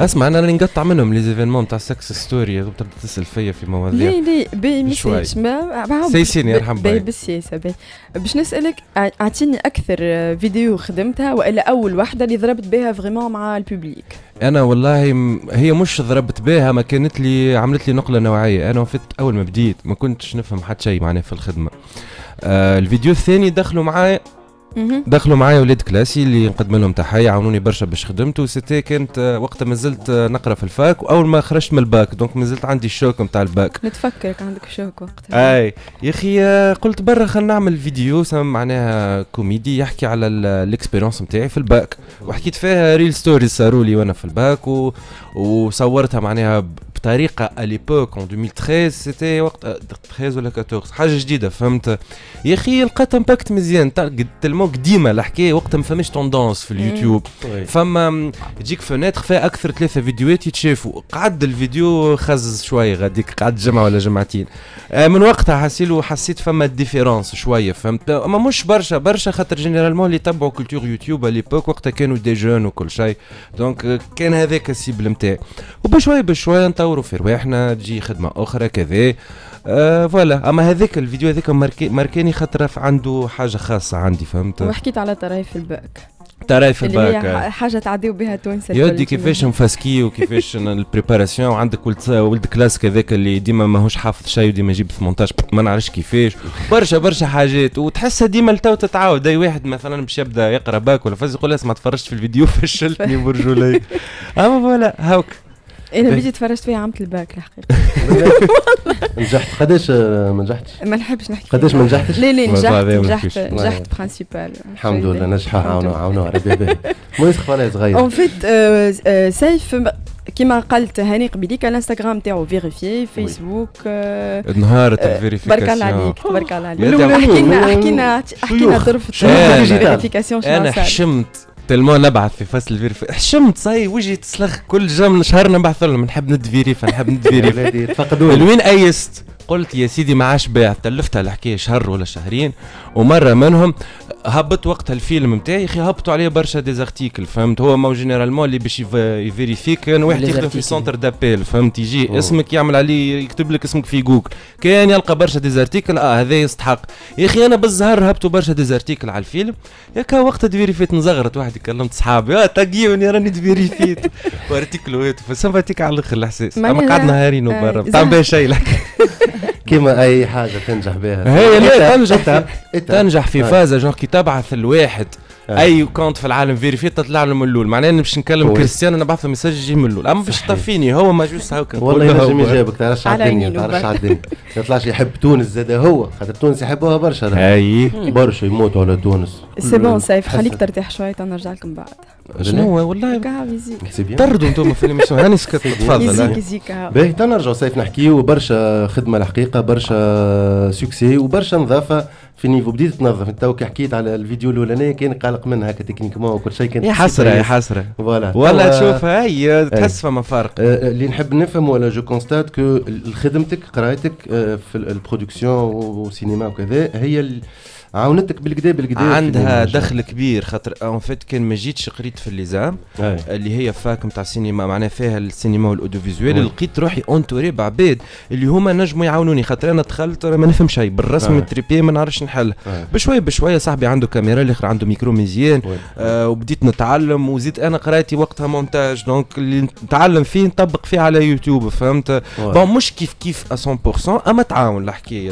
اسمع انا راني نقطع منهم لي زيفينمون نتاع السكس ستوري تبدا تسال فيا في مواضيع لي باهي مش ما سيسيني يرحم باهي بالسياسه باهي باش نسالك اعطيني اكثر فيديو خدمتها والا اول واحده اللي ضربت بها فريمون مع البوبليك. انا والله هي مش ضربت بها ما كانت لي عملت لي نقله نوعيه. انا وفت اول ما بديت ما كنتش نفهم حتى شيء معناه في الخدمه. الفيديو الثاني دخلوا معايا ولاد كلاسي اللي نقدم لهم تحيه عاونوني برشا باش خدمته. سيتي كانت وقتها مازلت نقرا في الفاك واول ما خرجت من الباك دونك مازلت عندي الشوك نتاع الباك. نتفكرك عندك شوك وقتها. اي يا اخي قلت برا خلينا نعمل فيديو معناها كوميدي يحكي على الاكسبيريونس نتاعي في الباك وحكيت فيها ريل ستوريز صاروا لي وانا في الباك وصورتها معناها بطريقه اليبوك 2013 سيتي وقت 13 ولا 14 حاجه جديده فهمت يا اخي لقيت امباكت مزيان تلمو قديمه الحكايه وقتها ما فماش توندونس في اليوتيوب فما تجيك فناتر فيها اكثر ثلاثه فيديوهات يتشافوا قعد الفيديو خزز شويه غاديك قعد جمعه ولا جمعتين من وقتها حسيت فما ديفيرونس شويه فهمت اما مش برشا خاطر جينيرالمون اللي تبعوا كولتور يوتيوب اليبوك وقتها كانوا دي جون وكل شيء دونك كان هذاك السيبل نتاعي وبشويه بشويه نطوروا في رواحنا تجي خدمه اخرى كذا فوالا اما هذاك الفيديو هذاك ماركاني خاطر عنده حاجه خاصه عندي فهمت. وحكيت على طرايف الباك اللي حاجه تعديو بها تونس يودي كيفاش نفاسكي وكيفاش البريباراسيون وعندك ولد كلاس كذاك اللي ديما ماهوش حافظ شيء وديما يجيب 18 ما نعرفش كيفاش برشا حاجات وتحسها ديما لتو تتعاود. اي واحد مثلا باش يبدا يقرا باك ولا فاز يقول اسمع تفرجت في الفيديو فشلتني برجولي اما فوالا هاوك. انا بديت تفرجت فيها عامة الباك الحقيقه. نجحت قداش ما نجحتش؟ ما نحبش نحكي قداش ما نجحتش؟ لا نجحت برانسيبال الحمد لله نجحها عاونوها ربي باهي. المهم خفانا صغير. اون فيت سيف كما قلت هاني قبيليك الانستغرام تاعو فيريفي فيسبوك نهار تاع الفيريفيكاسيون تبارك الله عليك حكينا طرف الفيريفيكاسيون انا حشمت تلمو نبعث في فصل الفيريفي حشمت صاي وجهي تسلخ كل شهر نبعث لهم نحب ندفيريفا نحب ندفيريفا فقدوني لوين ايست قلت يا سيدي ما عادش باع تلفتها الحكايه شهر ولا شهرين ومره منهم هبط وقتها الفيلم نتاعي اخي هبطوا عليه برشا ديزارتيكل فهمت هو مو جينيرالمون اللي باش يفيريفيك كان واحد يخدم في سونتر دابيل فهمت يجي اسمك يعمل عليه يكتب لك اسمك في جوجل كان يلقى برشا ديزارتيكل هذا يستحق يا اخي انا بالزهر هبطوا برشا ديزارتيكل على الفيلم ياك وقتها تفيريفيت نزغرت واحد كلمت صحابي تاقيوني راني تفيريفيت وارتيكلوات فسماتيك على الاخر الاحساس اما قعدنا هارين برا ما تعمل بها شيء كيما اي حاجه تنجح بها هي لا تنجح في فازه جونغ كي تبعث الواحد اي كونت في العالم فيريفي تطلع له من الاول معناه باش نكلم كريستيانو نبعث له مسج يجي من الاول اما باش طفيني هو ما جوست هاكا والله ينجم يجاوبك تعرفش على الدنيا ما يطلعش يحب تونس زاد هو خاطر تونس يحبوها برشا اي برشا يموتوا على تونس سي بون سيف خليك ترتاح شويه نرجع لكم بعد شنو والله طردوا انتم في الميسيون هاني سكت تفضل باهي تو نرجعوا سيف نحكيو برشا خدمه الحقيقه برشا سكسي وبرشا نظافه في نيفو بديت تنظف تو كي حكيت على الفيديو الاولاني كان قلق منها هكا تكنيكمون وكل شيء كان يا حسره فوالا ولا تشوفها هي تحس فما فرق اللي نحب نفهم ولا جو كونستات كو خدمتك قرايتك في البرودكسيون والسينما وكذا هي عاونتك بالكدا عندها دخل كبير خاطر اون فيت كان ما جيتش قريت في الليزام اللي هي فاك نتاع السينما معناها فيها السينما والاوديوفيزوال لقيت روحي اونتوري بعباد اللي هما نجموا يعاونوني خاطر انا دخلت ما نفهم شيء بالرسم التريبي ما نعرفش نحل بشويه صاحبي عنده كاميرا الاخر عنده ميكرو مزيان وبديت نتعلم وزيد انا قرايتي وقتها مونتاج دونك اللي نتعلم فيه نطبق فيه على يوتيوب فهمت بون مش كيف 100% اما تعاون الحكايه